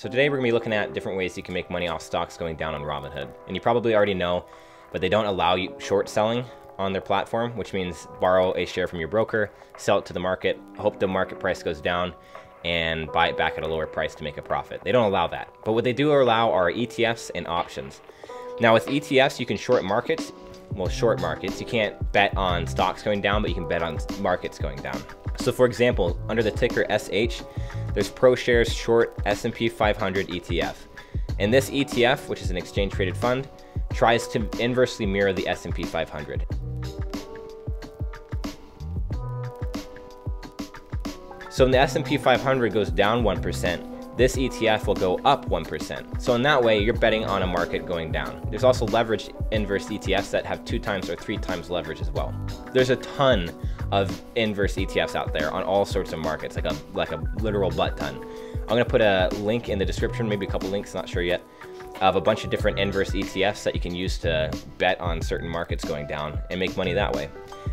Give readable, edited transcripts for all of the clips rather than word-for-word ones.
So today we're gonna be looking at different ways you can make money off stocks going down on Robinhood. And you probably already know, but they don't allow you short selling on their platform, which means borrow a share from your broker, sell it to the market, hope the market price goes down, and buy it back at a lower price to make a profit. They don't allow that. But what they do allow are ETFs and options. Now with ETFs, you can short markets. Well, short markets, you can't bet on stocks going down, but you can bet on markets going down. So for example, under the ticker SH, there's ProShares Short S&P 500 ETF. And this ETF, which is an exchange traded fund, tries to inversely mirror the S&P 500. So when the S&P 500 goes down 1%, this ETF will go up 1%. So in that way, you're betting on a market going down. There's also leveraged inverse ETFs that have 2 times or 3 times leverage as well. There's a ton of inverse ETFs out there on all sorts of markets, like a literal butt ton. I'm gonna put a link in the description, maybe a couple links, not sure yet, of a bunch of different inverse ETFs that you can use to bet on certain markets going down and make money that way.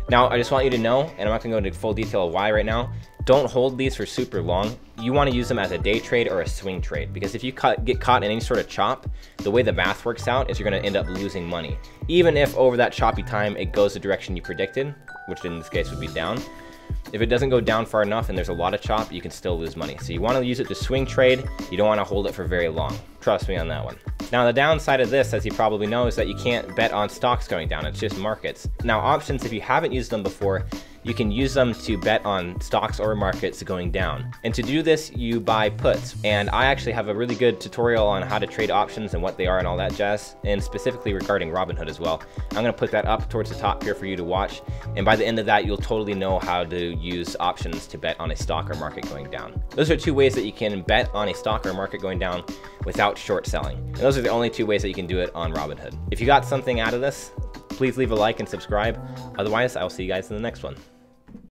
Now, I just want you to know, and I'm not gonna go into full detail of why right now, don't hold these for super long. You wanna use them as a day trade or a swing trade, because if you get caught in any sort of chop, the way the math works out is you're gonna end up losing money. Even if over that choppy time, it goes the direction you predicted, which in this case would be down. If it doesn't go down far enough and there's a lot of chop, you can still lose money. So you wanna use it to swing trade. You don't wanna hold it for very long. Trust me on that one. Now the downside of this, as you probably know, is that you can't bet on stocks going down, it's just markets. Now options, if you haven't used them before, you can use them to bet on stocks or markets going down. And to do this, you buy puts. And I actually have a really good tutorial on how to trade options and what they are and all that jazz, and specifically regarding Robinhood as well. I'm gonna put that up towards the top here for you to watch. And by the end of that, you'll totally know how to use options to bet on a stock or market going down. Those are 2 ways that you can bet on a stock or market going down without short selling. And those are the only 2 ways that you can do it on Robinhood. If you got something out of this, please leave a like and subscribe. Otherwise, I will see you guys in the next one.